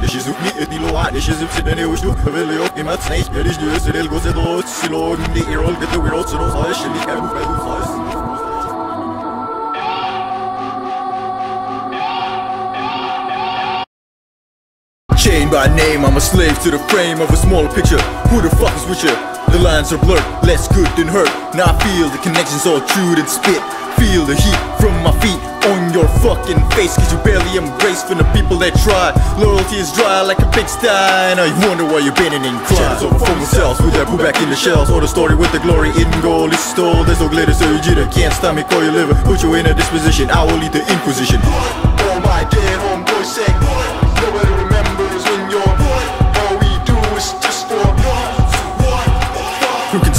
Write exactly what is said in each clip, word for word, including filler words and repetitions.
Deși zuc mi-e din loa, deși zuc se dă-ne uștu Vele eu, e mă țnei, e deși de-e se del goze doți Și loa gândi, e rol, gâte ui roți, roți, roți Și nici ai bufai du fai Chained by name, I'm a slave to the frame of a smaller picture. Who the fuck is with you? The lines are blurred, less good than hurt. Now I feel the connections all chewed and spit. Feel the heat from my feet on your fucking face, cause you barely embrace from the people that tried. Loyalty is dry like a big sty, and I wonder why you're bending and crying. So for myself, with that put back in the shells, or the story with the glory in gold is stole. There's no glitter, so you jitter, can't stomach or your liver. Put you in a disposition, I will lead the inquisition. Oh my dead homeboy sick.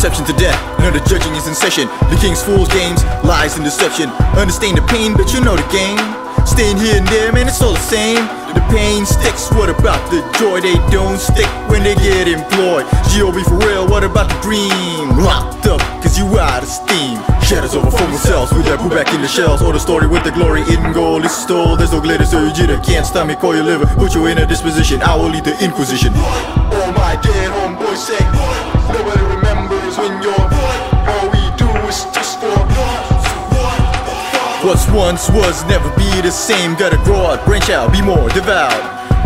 Conception to death, none of the judging is in session. The king's fool's games, lies and deception. Understand the pain, but you know the game. Staying here and there, man, it's all the same. The pain sticks, what about the joy? They don't stick when they get employed. G O B for real, what about the dream? Locked up, cause you out of steam. Shadows over former selves, with that put back in the shells. Or the story with the glory in gold is stole. There's no glitter, so you jitter, can't stomach or your liver. Put you in a disposition, I will lead the inquisition. Oh my dead homeboy sick. Nobody remembers when you're born. All we do is just for blood. What's once was never be the same. Gotta grow out, branch out, be more devout.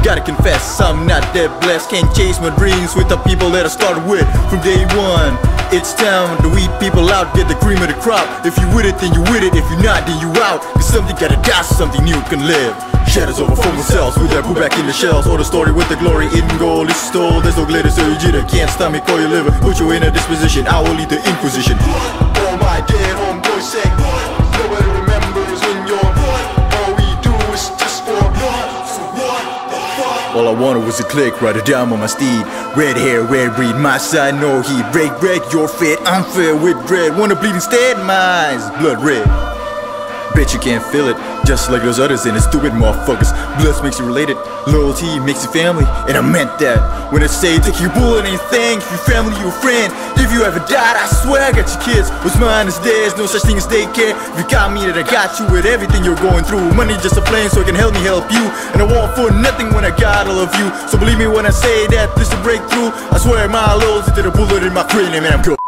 Gotta confess, I'm not that blessed. Can't chase my dreams with the people that I started with from day one. It's time to weed people out, get the cream of the crop. If you with it, then you with it. If you're not, then you out. Cause something gotta die, something new can live. Shadows over former selves, with that put back in the shells. Or the story with the glory in gold is stole. There's no glitter, so you jitter, can't stomach or your liver. Put you in a disposition, I will lead the inquisition. Oh my dead homeboy sick. Nobody remembers when you're born. All we do is just for blood. All I wanted was a click, ride a dime on my steed. Red hair, red breed, my side, no heat. Break, break, you're fed, I'm fed with dread. Wanna bleed instead, my eyes blood red. Bet you can't feel it, just like those others and the stupid motherfuckers. Blood makes you related, loyalty makes you family, and I meant that. When I say take your bullet anything, if your family, your friend. If you ever died, I swear I got your kids. What's mine is theirs, no such thing as daycare. If you got me, then I got you with everything you're going through. Money just a flame, so it can help me help you. And I want for nothing when I got all of you. So believe me when I say that this will break through. I swear my loyalty to the bullet in my cranium, and I'm good.